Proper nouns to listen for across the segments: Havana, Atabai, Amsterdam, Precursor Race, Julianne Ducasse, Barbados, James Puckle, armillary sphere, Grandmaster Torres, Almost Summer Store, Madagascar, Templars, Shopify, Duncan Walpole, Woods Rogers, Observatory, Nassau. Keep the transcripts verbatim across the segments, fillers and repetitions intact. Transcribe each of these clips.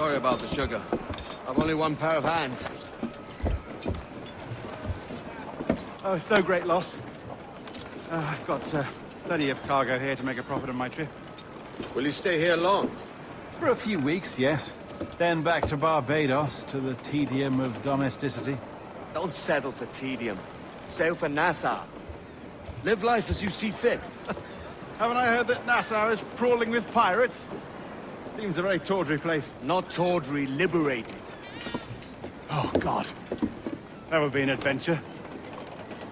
Sorry about the sugar. I've only one pair of hands. Oh, it's no great loss. Uh, I've got uh, plenty of cargo here to make a profit on my trip. Will you stay here long? For a few weeks, yes. Then back to Barbados, to the tedium of domesticity. Don't settle for tedium. Sail for Nassau. Live life as you see fit. Haven't I heard that Nassau is crawling with pirates? Seems a very tawdry place. Not tawdry, liberated. Oh, God. That would be an adventure.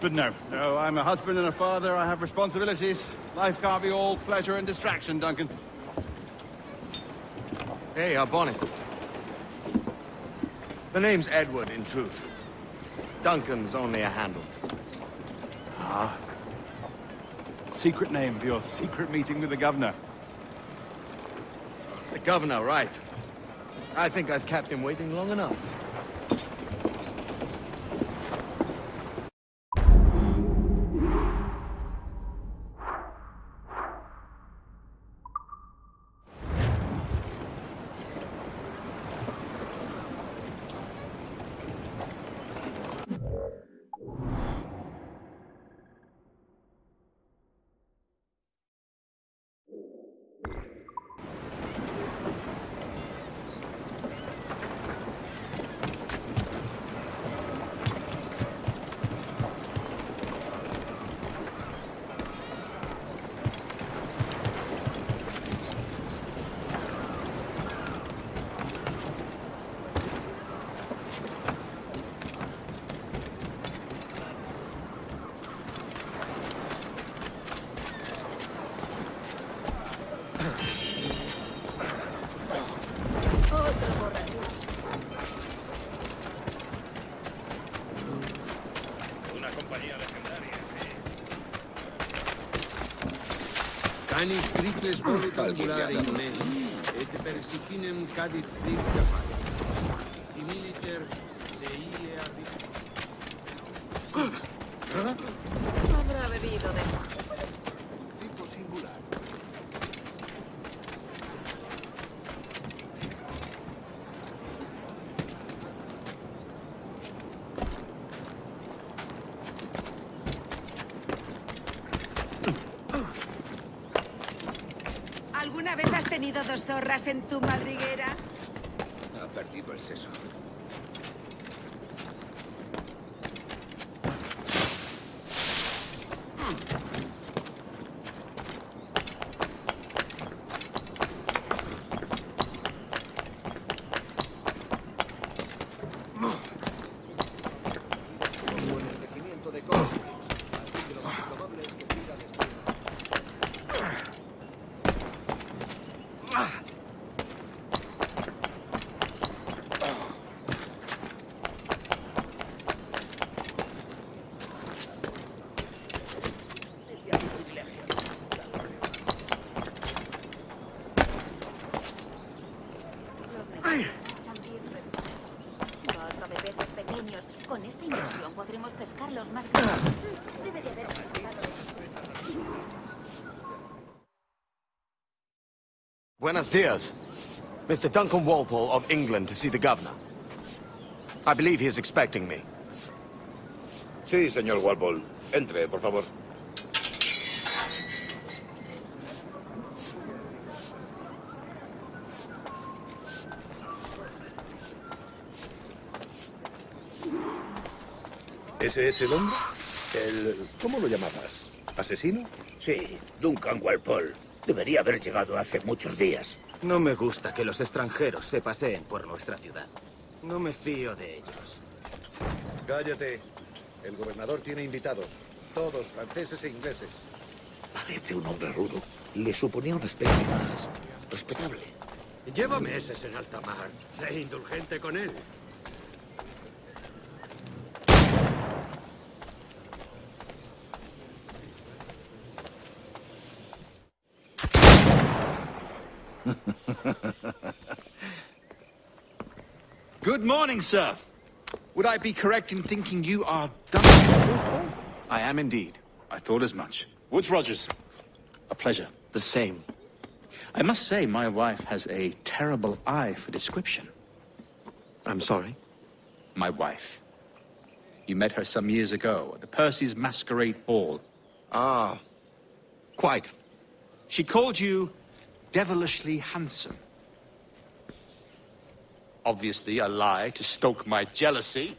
But no, no, I'm a husband and a father, I have responsibilities. Life can't be all pleasure and distraction, Duncan. Hey, our bonnet. The name's Edward, in truth. Duncan's only a handle. Ah. Secret name for your secret meeting with the governor. The governor, right. I think I've kept him waiting long enough. Anis triples boli calculare in mesi, et persicinem cadit tripta mare. Similiter deie adicum. Avrà bevuto del mare. Tipo singolare. ¿Has tenido dos zorras en tu madriguera? Ha perdido el seso. Buenos dias. Mister Duncan Walpole of England to see the governor. I believe he is expecting me. Sí, señor Walpole. Entre, por favor. ¿Ese es el hombre? El... ¿Cómo lo llamabas? ¿Asesino? Sí, Duncan Walpole. Debería haber llegado hace muchos días. No me gusta que los extranjeros se paseen por nuestra ciudad. No me fío de ellos. Cállate. El gobernador tiene invitados. Todos franceses e ingleses. Parece un hombre rudo. Le suponía un aspecto más respetable. Lleva meses en alta mar. Sé indulgente con él. Good morning, sir. Would I be correct in thinking you are Duncan? I am indeed. I thought as much. Woods Rogers. A pleasure. The same. I must say, my wife has a terrible eye for description. I'm sorry? My wife. You met her some years ago at the Percy's Masquerade Ball. Ah, quite. She called you devilishly handsome. Obviously a lie to stoke my jealousy.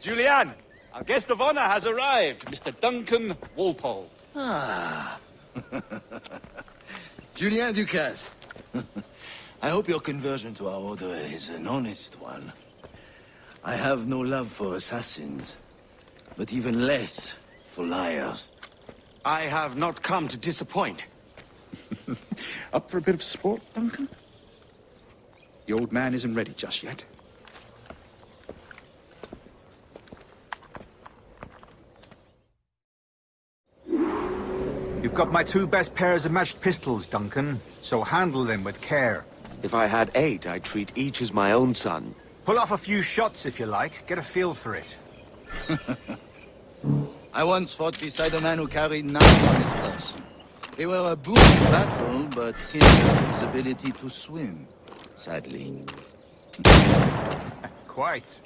Julianne, our guest of honor has arrived, Mister Duncan Walpole. Ah. Julianne Ducasse. I hope your conversion to our order is an honest one. I have no love for assassins, but even less for liars. I have not come to disappoint. Up for a bit of sport, Duncan? The old man isn't ready just yet. You've got my two best pairs of matched pistols, Duncan, so handle them with care. If I had eight, I'd treat each as my own son. Pull off a few shots, if you like. Get a feel for it. I once fought beside a man who carried knives on his person. They were a boon in battle, but hindered his ability to swim, sadly. Quite.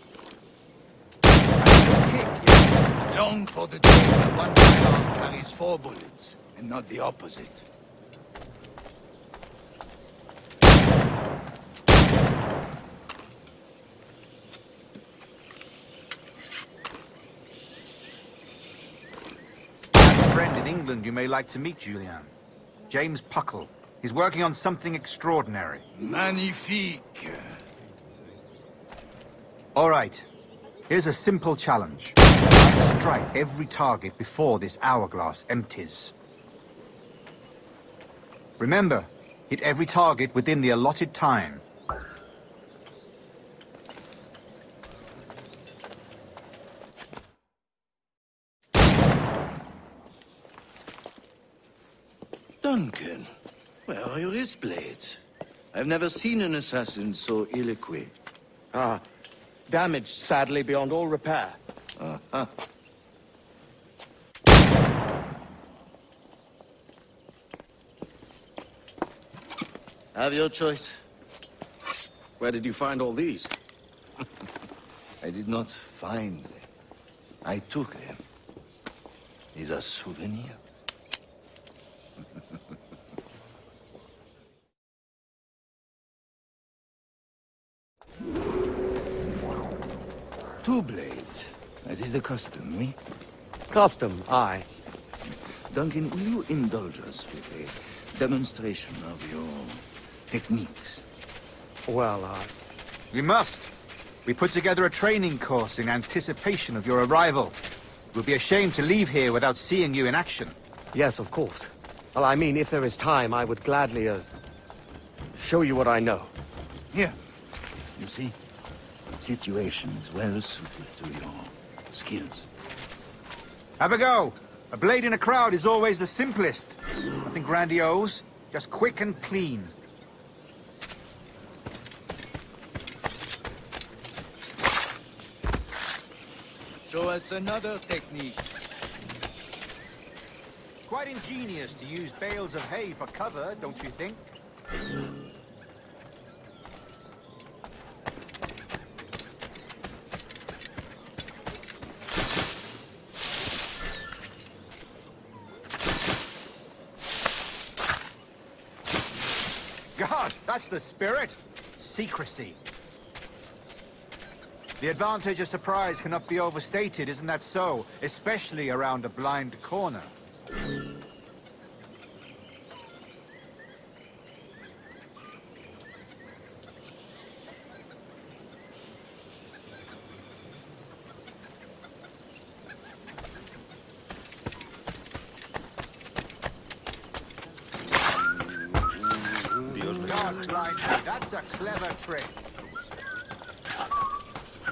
I long for the day that one firearm carries four bullets, and not the opposite. England you may like to meet, Julianne. James Puckle. He's working on something extraordinary. Magnifique. All right. Here's a simple challenge. Strike every target before this hourglass empties. Remember, hit every target within the allotted time. Duncan, where are your wristblades? I've never seen an assassin so ill-equipped. Ah, damaged, sadly, beyond all repair. Uh-huh. Have your choice. Where did you find all these? I did not find them. I took them. These are souvenirs. Two blades, as is the custom, oui? Custom, aye. Duncan, will you indulge us with a demonstration of your techniques? Well, uh... we must. We put together a training course in anticipation of your arrival. It would be a shame to leave here without seeing you in action. Yes, of course. Well, I mean, if there is time, I would gladly, uh, show you what I know. Here. You see? Situations well suited to your skills. Have a go! A blade in a crowd is always the simplest. Nothing grandiose, just quick and clean. Show us another technique. Quite ingenious to use bales of hay for cover, don't you think? That's the spirit. Secrecy. The advantage of surprise cannot be overstated, isn't that so? Especially around a blind corner.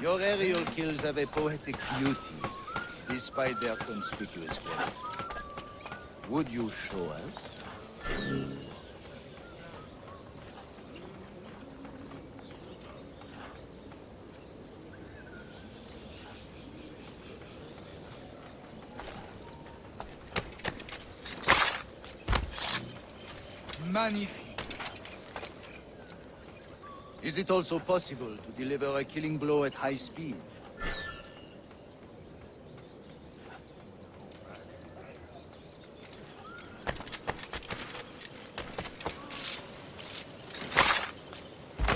Your aerial kills have a poetic beauty, despite their conspicuous quality. Would you show us? Magnifique. Is it also possible to deliver a killing blow at high speed?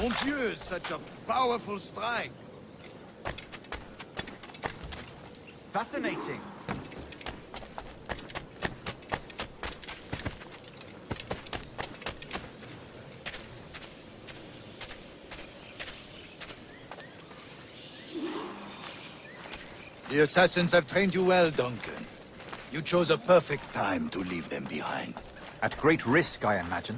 Mon Dieu, such a powerful strike! Fascinating! The assassins have trained you well, Duncan. You chose a perfect time to leave them behind. At great risk, I imagine.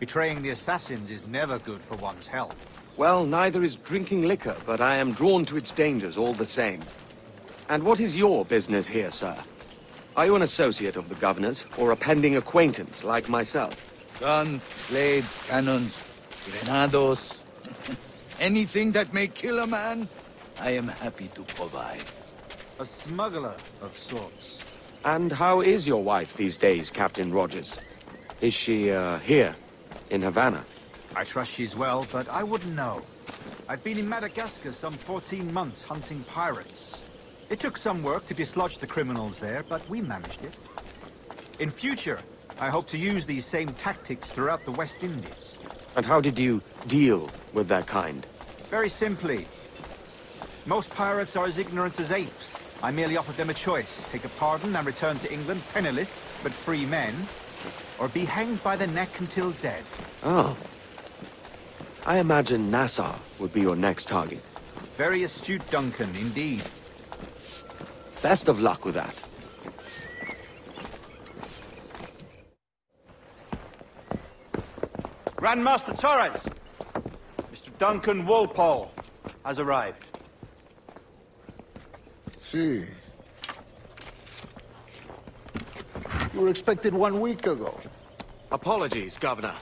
Betraying the assassins is never good for one's health. Well, neither is drinking liquor, but I am drawn to its dangers all the same. And what is your business here, sir? Are you an associate of the governor's, or a pending acquaintance like myself? Guns, blades, cannons, grenados... anything that may kill a man, I am happy to provide. A smuggler of sorts. And how is your wife these days, Captain Rogers? Is she, uh, here, in Havana? I trust she's well, but I wouldn't know. I've been in Madagascar some fourteen months hunting pirates. It took some work to dislodge the criminals there, but we managed it. In future, I hope to use these same tactics throughout the West Indies. And how did you deal with their kind? Very simply. Most pirates are as ignorant as apes. I merely offered them a choice. Take a pardon and return to England, penniless, but free men. Or be hanged by the neck until dead. Oh. I imagine Nassau would be your next target. Very astute, Duncan, indeed. Best of luck with that. Grandmaster Torres! Mister Duncan Walpole has arrived. See. You were expected one week ago. Apologies, Governor.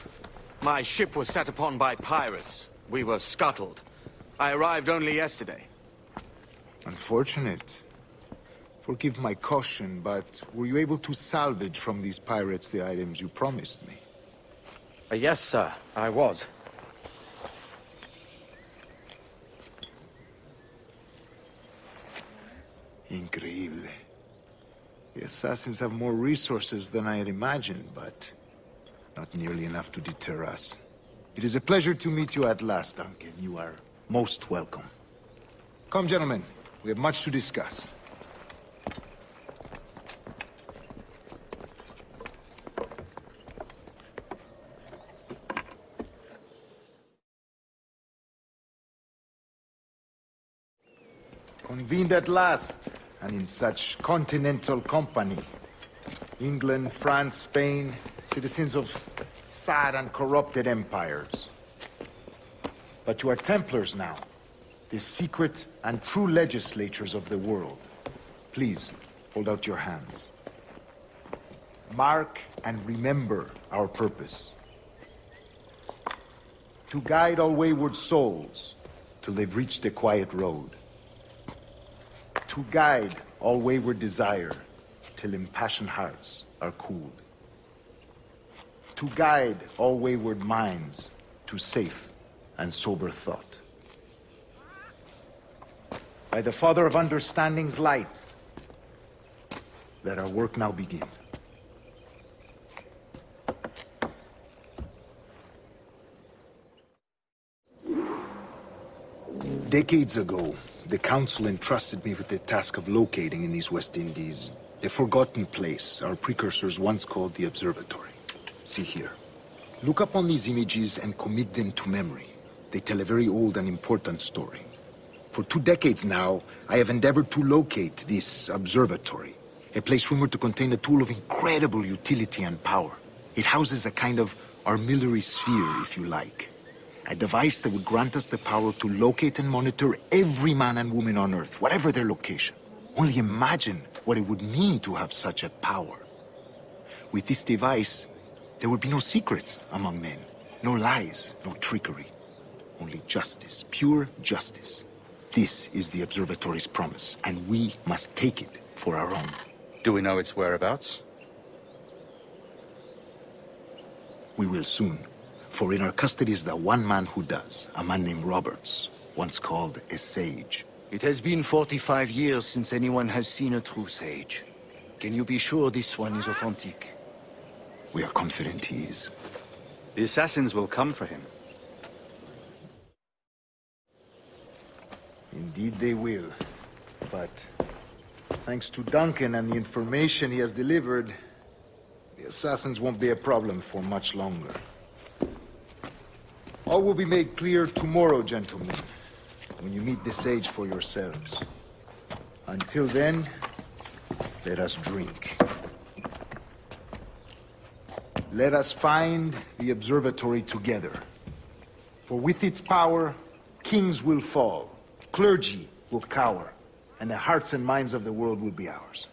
My ship was set upon by pirates. We were scuttled. I arrived only yesterday. Unfortunate. Forgive my caution, but were you able to salvage from these pirates the items you promised me? Uh, yes, sir. I was. Increíble. The assassins have more resources than I had imagined, but not nearly enough to deter us. It is a pleasure to meet you at last, Duncan. You are most welcome. Come, gentlemen. We have much to discuss. Convened at last, and in such continental company. England, France, Spain, citizens of sad and corrupted empires. But you are Templars now, the secret and true legislators of the world. Please, hold out your hands. Mark and remember our purpose. To guide all wayward souls till they've reached a quiet road. To guide all wayward desire till impassioned hearts are cooled. To guide all wayward minds to safe and sober thought. By the Father of Understanding's light, let our work now begin. Decades ago, the Council entrusted me with the task of locating in these West Indies a forgotten place our precursors once called the Observatory. See here. Look up on these images and commit them to memory. They tell a very old and important story. For two decades now, I have endeavored to locate this Observatory, a place rumored to contain a tool of incredible utility and power. It houses a kind of armillary sphere, if you like. A device that would grant us the power to locate and monitor every man and woman on Earth, whatever their location. Only imagine what it would mean to have such a power. With this device, there would be no secrets among men, no lies, no trickery. Only justice, pure justice. This is the Observatory's promise, and we must take it for our own. Do we know its whereabouts? We will soon. For in our custody is the one man who does, a man named Roberts, once called a sage. It has been forty-five years since anyone has seen a true sage. Can you be sure this one is authentic? We are confident he is. The assassins will come for him. Indeed they will. But thanks to Duncan and the information he has delivered, the assassins won't be a problem for much longer. All will be made clear tomorrow, gentlemen, when you meet the sage for yourselves. Until then, let us drink. Let us find the observatory together. For with its power, kings will fall, clergy will cower, and the hearts and minds of the world will be ours.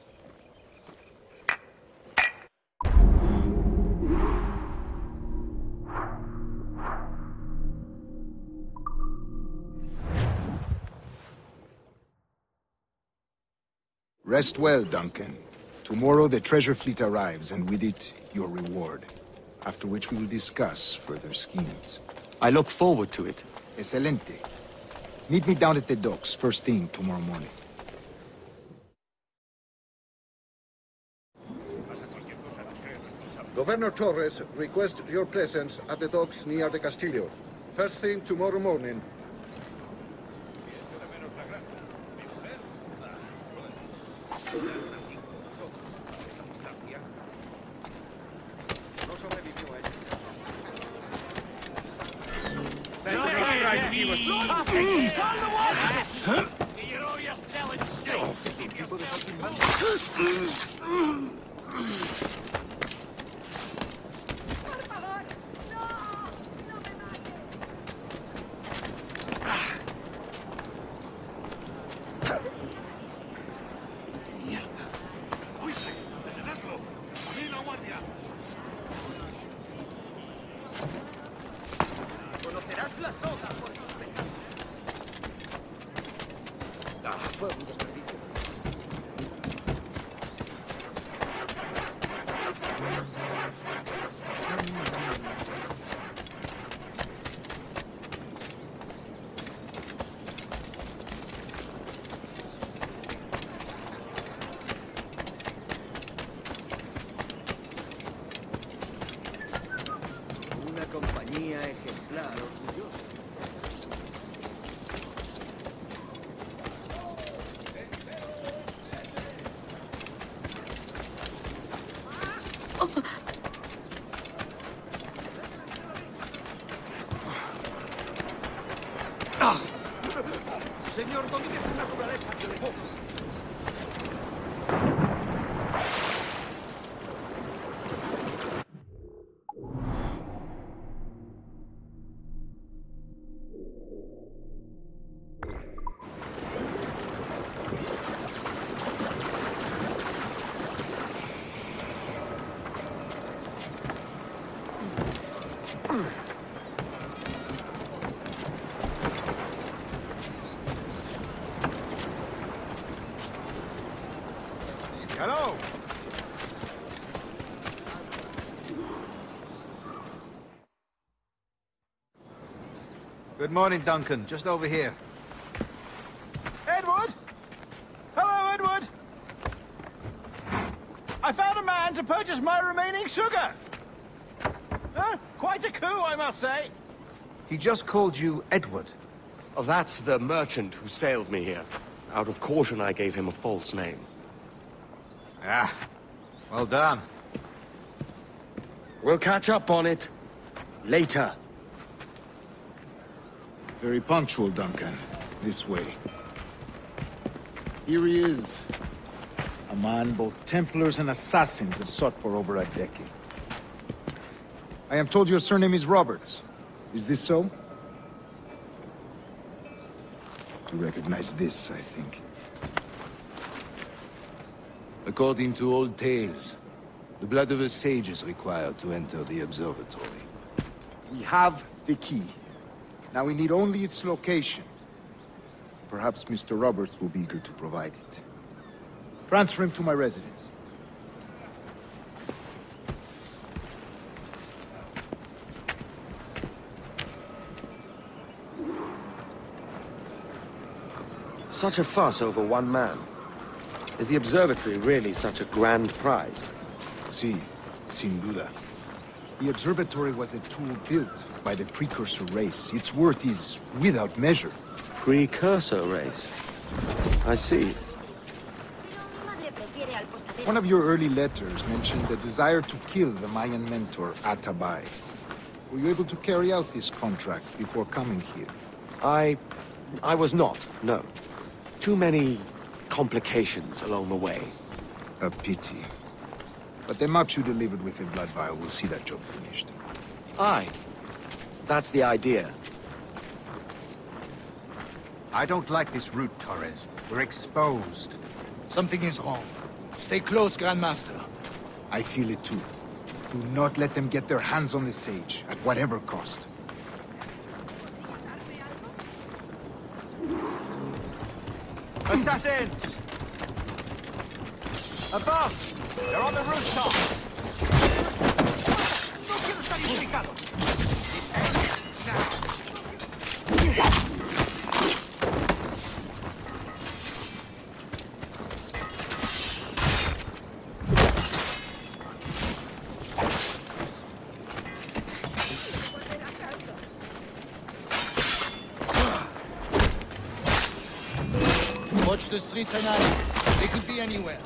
Rest well, Duncan. Tomorrow the treasure fleet arrives, and with it, your reward. After which we will discuss further schemes. I look forward to it. Excelente. Meet me down at the docks first thing tomorrow morning. Governor Torres requests your presence at the docks near the Castillo. First thing tomorrow morning. Good morning, Duncan. Just over here. Edward! Hello, Edward! I found a man to purchase my remaining sugar! Huh? Quite a coup, I must say. He just called you Edward. Oh, that's the merchant who sailed me here. Out of caution, I gave him a false name. Ah, well done. We'll catch up on it later. Very punctual, Duncan. This way. Here he is. A man both Templars and assassins have sought for over a decade. I am told your surname is Roberts. Is this so? You recognize this, I think. According to old tales, the blood of a sage is required to enter the observatory. We have the key. Now we need only its location. Perhaps Mister Roberts will be eager to provide it. Transfer him to my residence. such a fuss over one man? Is the observatory really such a grand prize? Si, sin duda. The observatory was a tool built by the Precursor Race. Its worth is without measure. Precursor Race? I see. One of your early letters mentioned the desire to kill the Mayan mentor, Atabai. Were you able to carry out this contract before coming here? I... I was not, no. Too many complications along the way. A pity. But the maps you delivered with the blood vial will see that job finished. Aye. That's the idea. I don't like this route, Torres. We're exposed. Something is wrong. Stay close, Grandmaster. I feel it too. Do not let them get their hands on the sage, at whatever cost. Assassins! Above! They're on the rooftop! No quiero estar implicado! It ends now! Watch the streets tonight. They could be anywhere.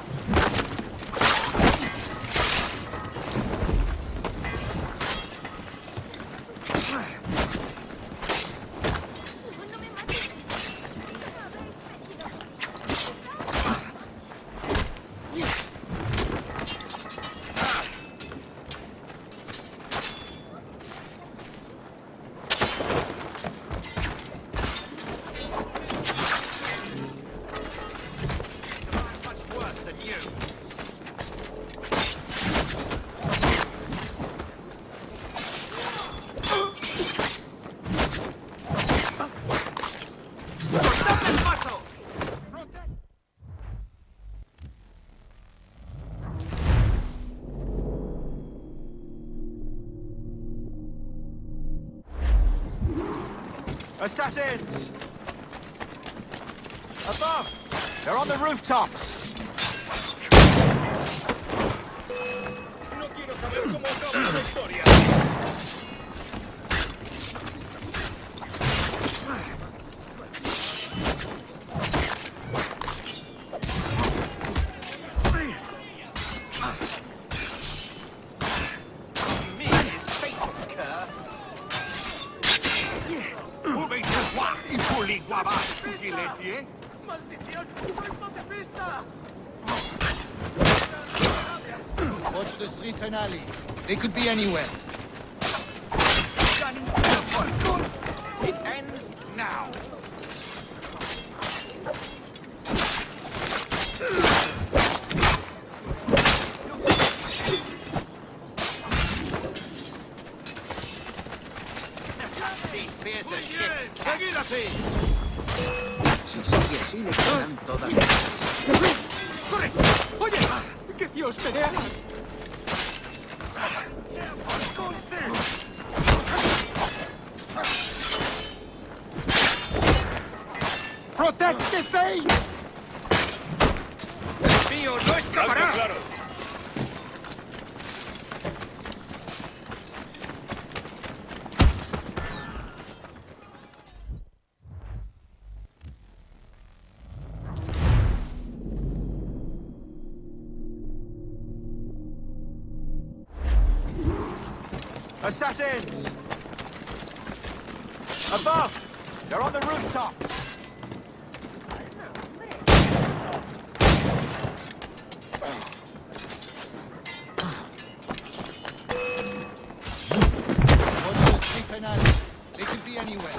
Assassins! Above! They're on the rooftops! No quiero saber cómo acaba esta historia. Watch the streets and alleys. They could be anywhere. It ends now. Pierce the ship's cat. ¡Corre! ¡Oye! ¡Que Dios te vea! ¡Protect the safe! ¡El mío no escapará! ¡Claro! Assassins! Above! They're on the rooftops! They could be anywhere.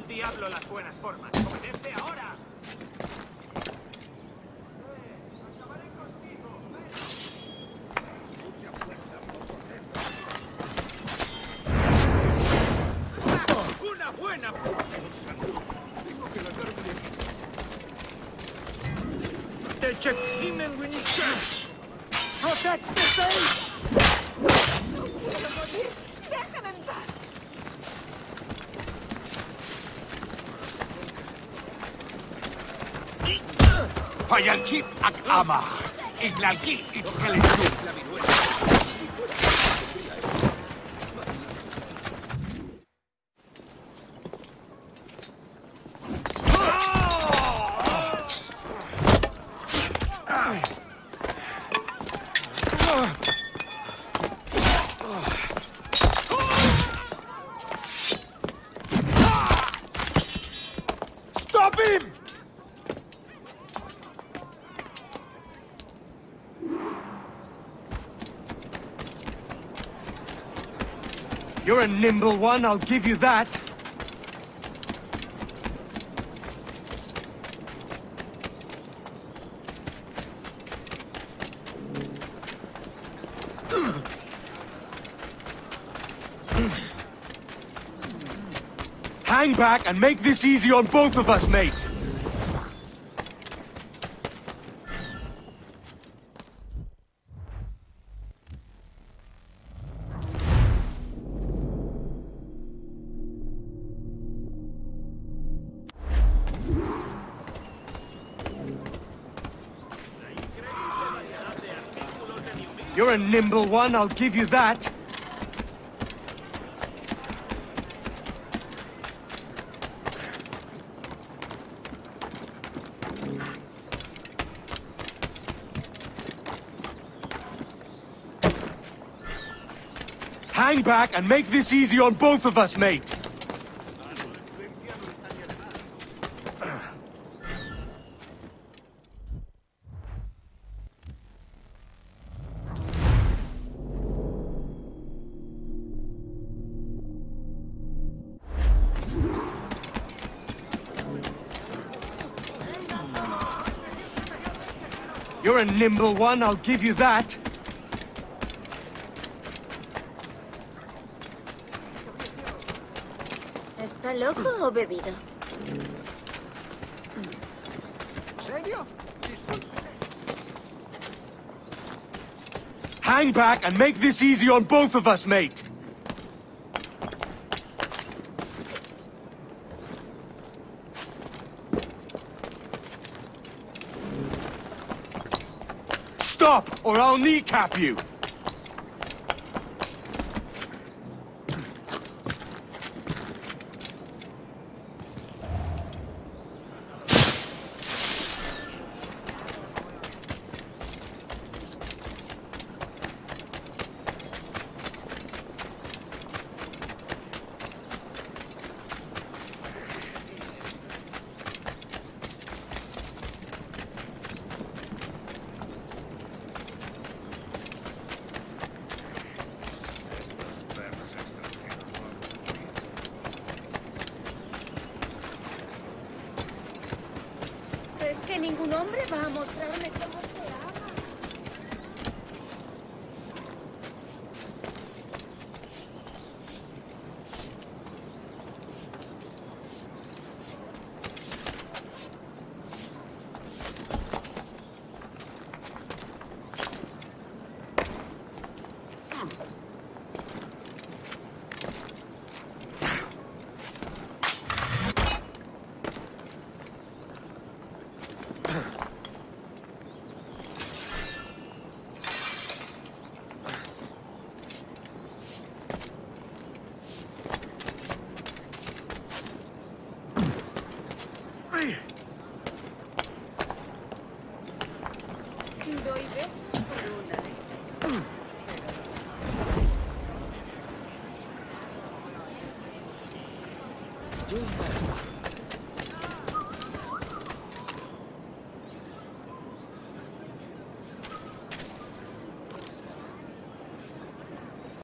al diablo las buenas formas. ¡Obedece ahora! Check him and we need chance. Protect the base! Payanchip ak ama. Iglaki itkalitu. You're a nimble one, I'll give you that. Hang back and make this easy on both of us, mate. You're a nimble one, I'll give you that. Hang back and make this easy on both of us, mate. You're a nimble one, I'll give you that. ¿Está loco o bebido? ¿Serio? Hang back and make this easy on both of us, mate. Stop, or I'll kneecap you! Ningún hombre va a mostrarme cómo se do